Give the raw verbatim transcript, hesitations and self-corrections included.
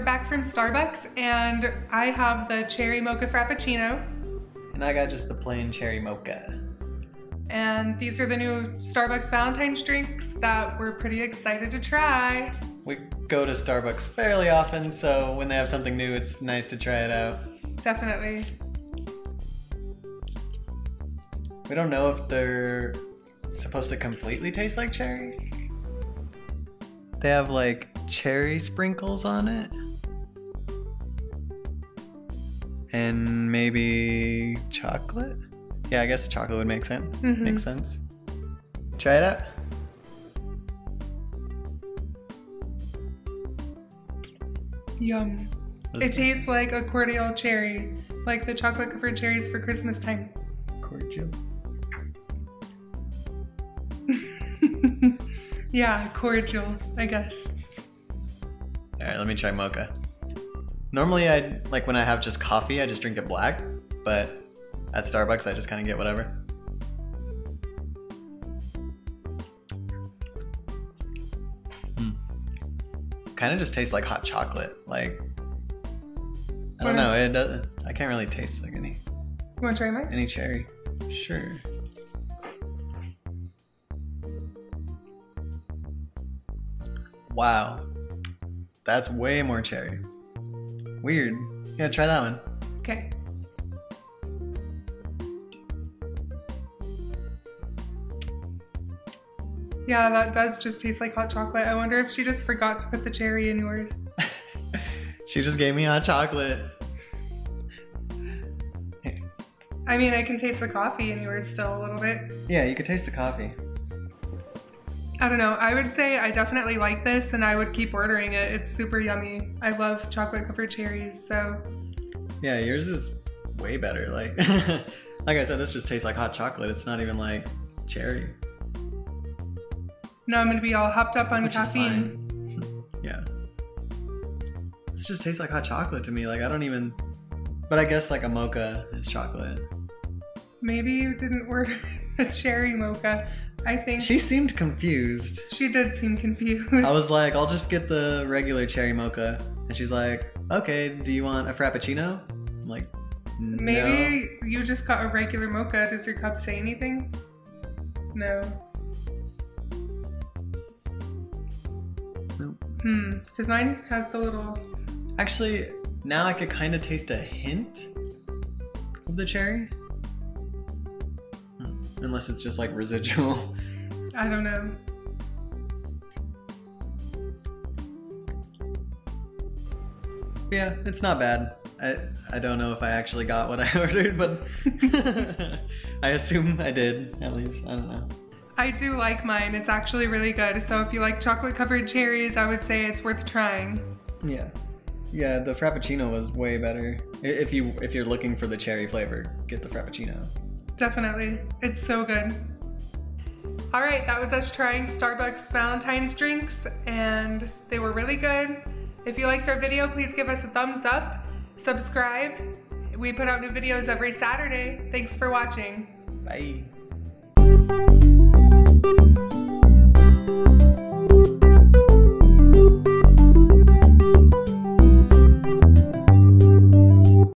We're back from Starbucks and I have the cherry mocha frappuccino. And I got just the plain cherry mocha. And these are the new Starbucks Valentine's drinks that we're pretty excited to try. We go to Starbucks fairly often, so when they have something new, it's nice to try it out. Definitely. We don't know if they're supposed to completely taste like cherry. They have like cherry sprinkles on it. And maybe chocolate? Yeah, I guess chocolate would make sense. Mm-hmm. Makes sense. Try it out. Yum. It this? tastes like a cordial cherry, like the chocolate covered cherries for Christmas time. Cordial? Yeah, cordial, I guess. All right, let me try mocha. Normally, I like when I have just coffee, I just drink it black, but at Starbucks, I just kind of get whatever. Mm. Kind of just tastes like hot chocolate. Like, I don't know, it doesn't, I can't really taste like any. You want to try mine? Any cherry. Sure. Wow, that's way more cherry. Weird. Yeah, try that one. Okay. Yeah, that does just taste like hot chocolate. I wonder if she just forgot to put the cherry in yours. She just gave me hot chocolate. I mean, I can taste the coffee in yours still a little bit. Yeah, you could taste the coffee. I don't know, I would say I definitely like this and I would keep ordering it. It's super yummy. I love chocolate covered cherries, so. Yeah, yours is way better. Like like I said, this just tastes like hot chocolate. It's not even like cherry. No, I'm gonna be all hopped up on Which caffeine. Yeah. This just tastes like hot chocolate to me. Like I don't even, but I guess like a mocha is chocolate. Maybe you didn't order a cherry mocha. I think she seemed confused. She did seem confused. I was like, I'll just get the regular cherry mocha. And she's like, okay, do you want a frappuccino? I'm like, no. Maybe you just got a regular mocha. Does your cup say anything? No. Nope. Hmm, because mine has the little... Actually, now I could kind of taste a hint of the cherry. Unless it's just like residual. I don't know. Yeah, it's not bad. I, I don't know if I actually got what I ordered, but I assume I did, at least. I don't know. I do like mine. It's actually really good. So if you like chocolate covered cherries, I would say it's worth trying. Yeah. Yeah, the Frappuccino was way better. If you, if you're looking for the cherry flavor, get the Frappuccino. Definitely. It's so good. All right, that was us trying Starbucks Valentine's drinks and they were really good. If you liked our video, please give us a thumbs up, subscribe. We put out new videos every Saturday. Thanks for watching. Bye.